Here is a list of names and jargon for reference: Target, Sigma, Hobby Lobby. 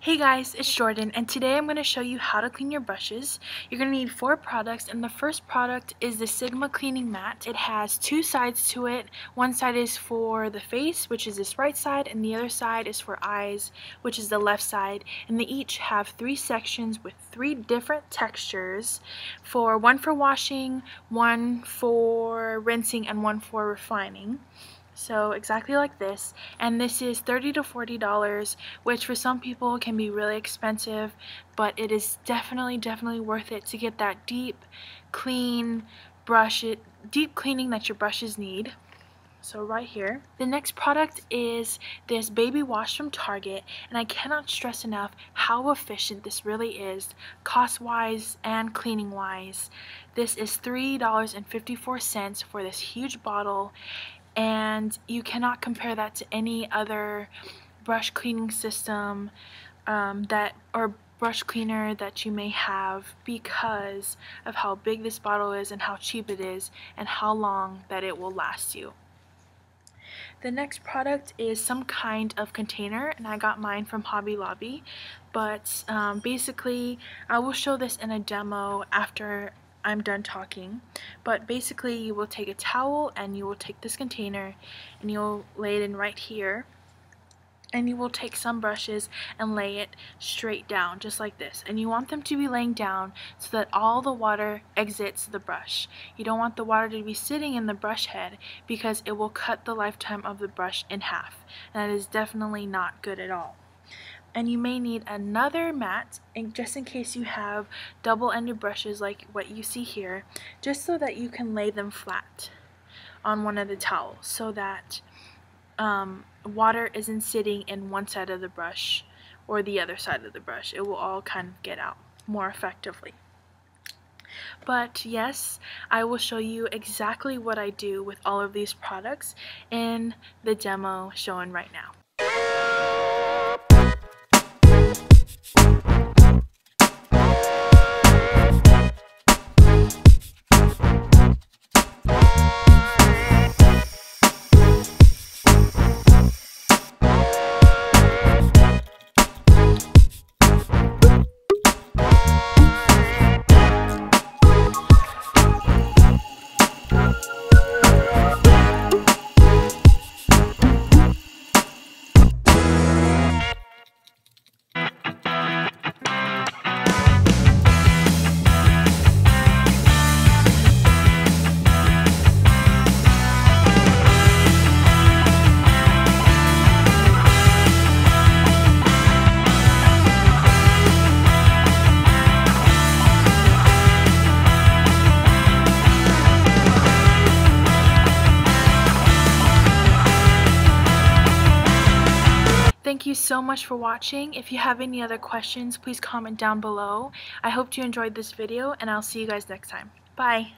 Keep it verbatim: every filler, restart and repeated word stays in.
Hey guys, it's Jordan, and today I'm going to show you how to clean your brushes. You're going to need four products, and the first product is the Sigma cleaning mat. It has two sides to it. One side is for the face, which is this right side, and the other side is for eyes, which is the left side, and they each have three sections with three different textures, for one for washing, one for rinsing, and one for refining. So exactly like this, and this is thirty to forty dollars, which for some people can be really expensive, but it is definitely definitely worth it to get that deep clean brush it deep cleaning that your brushes need. So right here. The next product is this baby wash from Target, and I cannot stress enough how efficient this really is, cost-wise and cleaning-wise. This is three dollars and fifty-four cents for this huge bottle, and you cannot compare that to any other brush cleaning system um, that or brush cleaner that you may have, because of how big this bottle is and how cheap it is and how long that it will last you. The next product is some kind of container, and I got mine from Hobby Lobby, but um, basically I will show this in a demo after I'm done talking. But basically you will take a towel and you will take this container and you'll lay it in right here, and you will take some brushes and lay it straight down just like this, and you want them to be laying down so that all the water exits the brush. You don't want the water to be sitting in the brush head, because it will cut the lifetime of the brush in half, and that is definitely not good at all. And you may need another mat, and just in case you have double-ended brushes like what you see here, just so that you can lay them flat on one of the towels, so that um, water isn't sitting in one side of the brush or the other side of the brush. It will all kind of get out more effectively. But yes, I will show you exactly what I do with all of these products in the demo shown right now. Thank you so much for watching. If you have any other questions, please comment down below. I hope you enjoyed this video, and I'll see you guys next time. Bye!